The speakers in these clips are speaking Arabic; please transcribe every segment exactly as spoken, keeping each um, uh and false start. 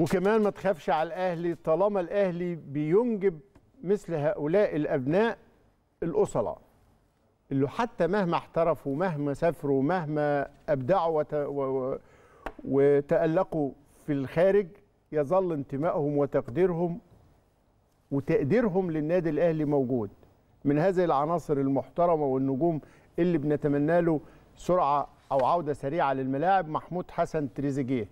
وكمان ما تخافش على الأهلي طالما الأهلي بينجب مثل هؤلاء الأبناء الأصلاء اللي حتى مهما احترفوا ومهما سافروا ومهما أبدعوا وتألقوا في الخارج يظل انتمائهم وتقديرهم وتقديرهم للنادي الأهلي موجود من هذه العناصر المحترمة والنجوم اللي بنتمنى له سرعة أو عودة سريعة للملاعب. محمود حسن تريزيجيه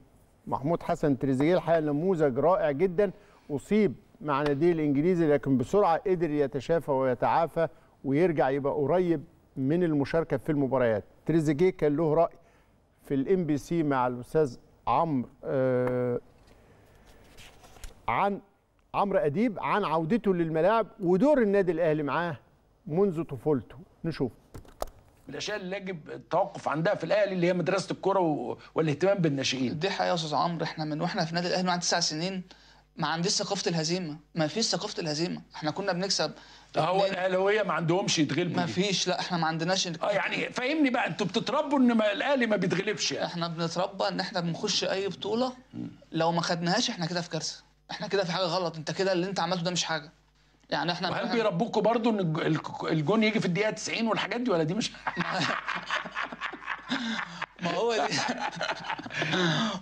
محمود حسن تريزيجيه الحقيقة نموذج رائع جدا، أصيب مع ناديه الإنجليزي لكن بسرعة قدر يتشافى ويتعافى ويرجع يبقى قريب من المشاركة في المباريات. تريزيجيه كان له رأي في الام بي سي مع الأستاذ عمرو آه عن عمرو اديب عن عودته للملاعب ودور النادي الاهلي معاه منذ طفولته. نشوف الاشياء اللي يجب التوقف عندها في الاهلي اللي هي مدرسه الكره والاهتمام بالناشئين. دي حقيقه يا استاذ عمرو، احنا من واحنا في نادي الاهلي من تسع سنين ما عنديش ثقافه الهزيمه، ما فيش ثقافه الهزيمه، احنا كنا بنكسب. هو الاهلاويه ما عندهمش يتغلبوا، ما فيش، لا احنا ما عندناش اه يعني فاهمني بقى، انتوا بتتربوا ان الاهلي ما بيتغلبش يعني. احنا بنتربى ان احنا بنخش اي بطوله لو ما خدناهاش احنا كده في كارثه، احنا كده في حاجه غلط، انت كده اللي انت عملته ده مش حاجه يعني. احنا وهل بيربوكوا برضو ان الجون يجي في الدقيقه تسعين والحاجات دي ولا دي مش ما هو دي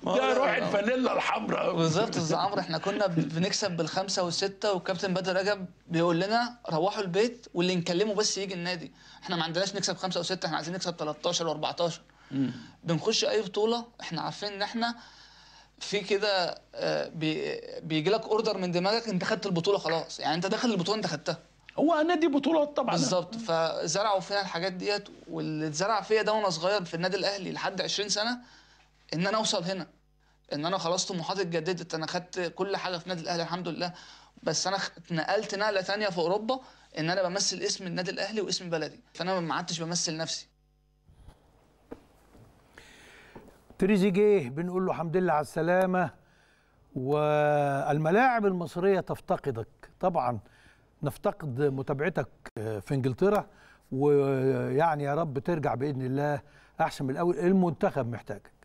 ده روح الفانيلا الحمراء بالظبط يا استاذ عمرو. احنا كنا بنكسب بالخمسه والسته والكابتن بدر رجب بيقول لنا روحوا البيت واللي نكلمه بس يجي النادي. احنا ما عندناش نكسب خمسه وسته، احنا عايزين نكسب تلتاشر واربعتاشر. بنخش اي بطوله احنا عارفين ان احنا في كده بيجي لك اوردر من دماغك انت خدت البطوله خلاص، يعني انت داخل البطوله انت خدتها. هو نادي بطولات طبعا بالظبط، فزرعوا فينا الحاجات ديت واللي اتزرع فيا ده وانا صغير في النادي الاهلي لحد عشرين سنه ان انا اوصل هنا، ان انا خلاص طموحاتي اتجددت، انا خدت كل حاجه في نادي الاهلي الحمد لله، بس انا اتنقلت نقله ثانيه في اوروبا ان انا بمثل اسم النادي الاهلي واسم بلدي، فانا ما عدتش بمثل نفسي. تريزيجيه بنقول له الحمد لله على السلامة. والملاعب المصرية تفتقدك طبعا، نفتقد متابعتك في انجلترا، ويعني يا رب ترجع بإذن الله أحسن من الأول، المنتخب محتاجك.